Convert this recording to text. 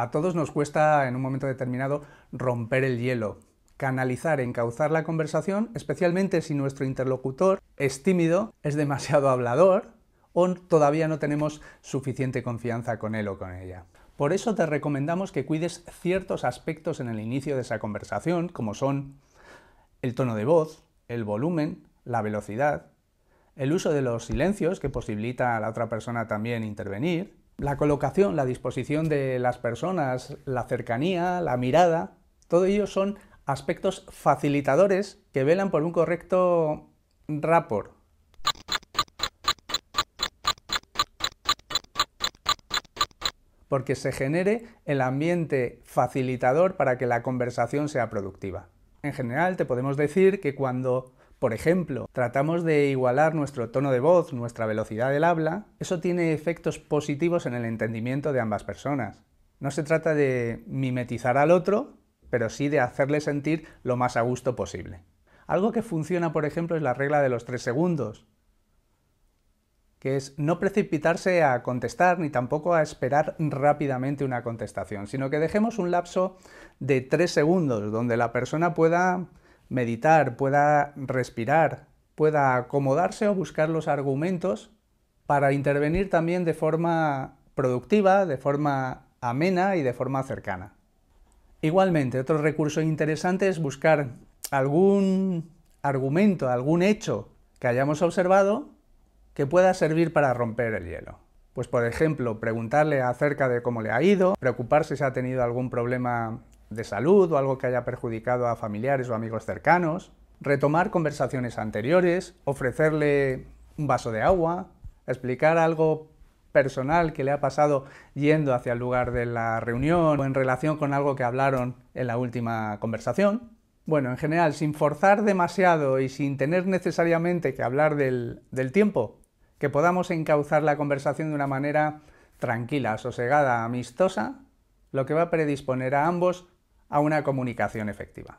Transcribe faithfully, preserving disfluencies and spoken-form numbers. A todos nos cuesta en un momento determinado romper el hielo, canalizar, encauzar la conversación, especialmente si nuestro interlocutor es tímido, es demasiado hablador o todavía no tenemos suficiente confianza con él o con ella. Por eso te recomendamos que cuides ciertos aspectos en el inicio de esa conversación, como son el tono de voz, el volumen, la velocidad, el uso de los silencios que posibilita a la otra persona también intervenir, la colocación, la disposición de las personas, la cercanía, la mirada. Todo ello son aspectos facilitadores que velan por un correcto rapport. Porque se genere el ambiente facilitador para que la conversación sea productiva. En general, te podemos decir que cuando, por ejemplo, tratamos de igualar nuestro tono de voz, nuestra velocidad del habla, eso tiene efectos positivos en el entendimiento de ambas personas. No se trata de mimetizar al otro, pero sí de hacerle sentir lo más a gusto posible. Algo que funciona, por ejemplo, es la regla de los tres segundos, que es no precipitarse a contestar ni tampoco a esperar rápidamente una contestación, sino que dejemos un lapso de tres segundos donde la persona pueda meditar, pueda respirar, pueda acomodarse o buscar los argumentos para intervenir también de forma productiva, de forma amena y de forma cercana. Igualmente, otro recurso interesante es buscar algún argumento, algún hecho que hayamos observado que pueda servir para romper el hielo. Pues por ejemplo, preguntarle acerca de cómo le ha ido, preocuparse si ha tenido algún problema de salud o algo que haya perjudicado a familiares o amigos cercanos, retomar conversaciones anteriores, ofrecerle un vaso de agua, explicar algo personal que le ha pasado yendo hacia el lugar de la reunión o en relación con algo que hablaron en la última conversación. Bueno, en general, sin forzar demasiado y sin tener necesariamente que hablar del, del tiempo, que podamos encauzar la conversación de una manera tranquila, sosegada, amistosa, lo que va a predisponer a ambos a una comunicación efectiva.